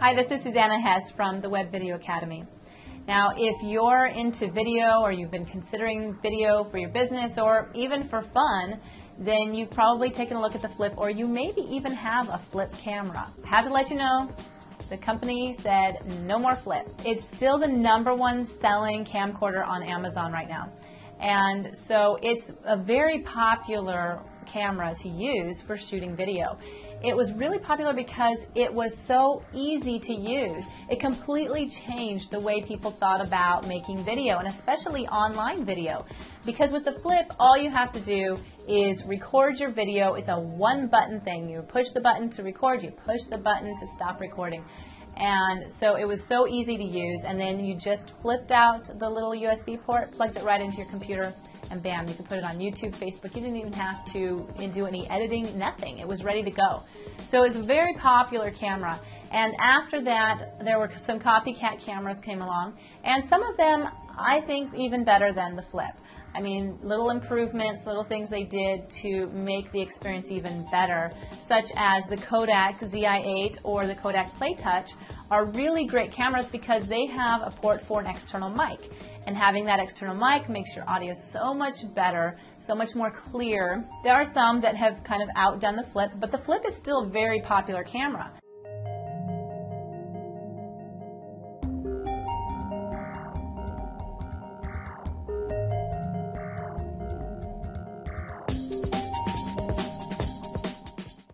Hi, this is Susanna Hess from the Web Video Academy. Now, if you're into video or you've been considering video for your business or even for fun, then you've probably taken a look at the Flip, or you maybe even have a Flip camera. Had to let you know, the company said no more Flip. It's still the #1 selling camcorder on Amazon right now. And so it's a very popular camera to use for shooting video. It was really popular because it was so easy to use. It completely changed the way people thought about making video, and especially online video. Because with the Flip, all you have to do is record your video. It's a one-button thing. You push the button to record, you push the button to stop recording. And so it was so easy to use, and then you just flipped out the little USB port, plugged it right into your computer, and bam, you can put it on YouTube, Facebook. You didn't even have to do any editing, nothing. It was ready to go. So it's a very popular camera. And after that, there were some copycat cameras came along, and some of them I think even better than the Flip. I mean, little improvements, little things they did to make the experience even better, such as the Kodak Zi8 or the Kodak PlayTouch are really great cameras because they have a port for an external mic. And having that external mic makes your audio so much better, so much more clear. There are some that have kind of outdone the Flip, but the Flip is still a very popular camera.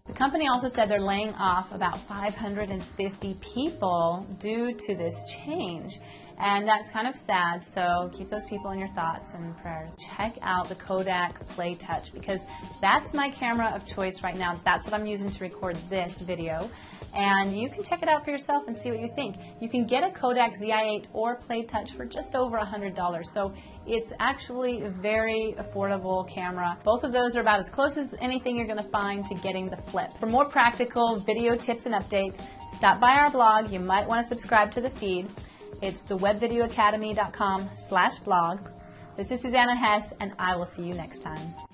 The company also said they're laying off about 550 people due to this change, and that's kind of sad, so keep those people in your thoughts and prayers. Check out the Kodak PlayTouch, because that's my camera of choice right now. That's what I'm using to record this video, and you can check it out for yourself and see what you think. You can get a Kodak Zi8 or PlayTouch for just over $100, so it's actually a very affordable camera. Both of those are about as close as anything you're going to find to getting the Flip. For more practical video tips and updates, stop by our blog. You might want to subscribe to the feed. It's thewebvideoacademy.com/blog. This is Susanna Hess, and I will see you next time.